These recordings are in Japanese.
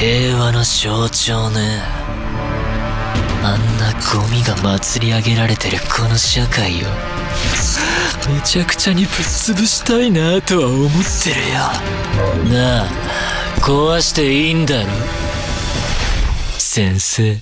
平和の象徴ね。あんなゴミが祭り上げられてるこの社会をめちゃくちゃにぶっ潰したいなとは思ってるよ。なあ、壊していいんだろ先生。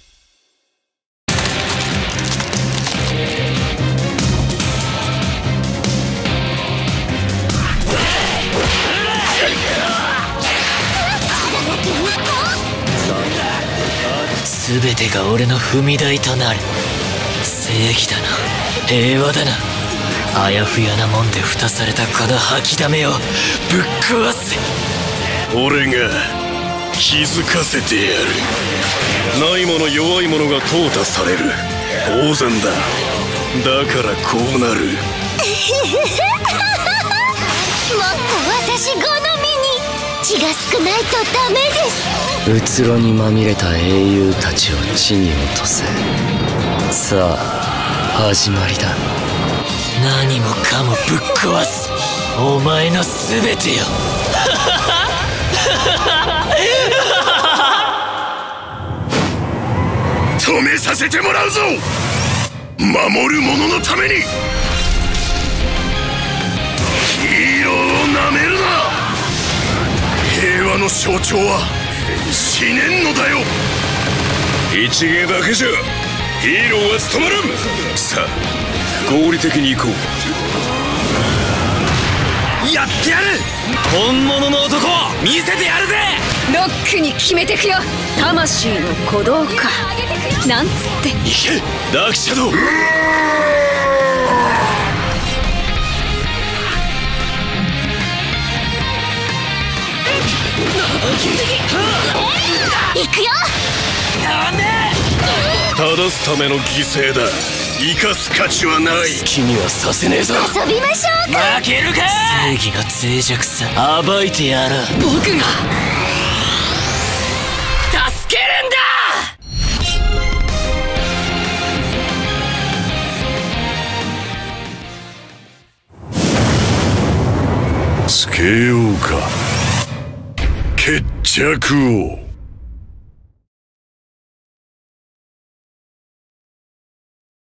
全てが俺の踏み台となる。正義だな、平和だな。あやふやなもんで蓋されたこの吐きだめをぶっ壊す。俺が気づかせてやる。ないもの弱いものが淘汰される。当然だ。だからこうなる。もっと私好みに。血が少ないとダメです。うつろにまみれた英雄たちを地に落とせ。さあ始まりだ。何もかもぶっ壊すお前の全てよ。止めさせてもらうぞ。守る者のために。ヒーローをなめるな。平和の象徴は死ねんのだよ。一芸だけじゃヒーローは務まらん。さあ合理的に行こう。やってやる。本物の男を見せてやるぜ。ロックに決めてくよ。魂の鼓動かなんつっていけ。ダークシャドウ。行くよ。ダメ。正すための犠牲だ。生かす価値はない。好きにはさせねえぞ。遊びましょうか。負けるか。正義の脆弱さ暴いてやる。僕が助けるんだ。つけようか決着を。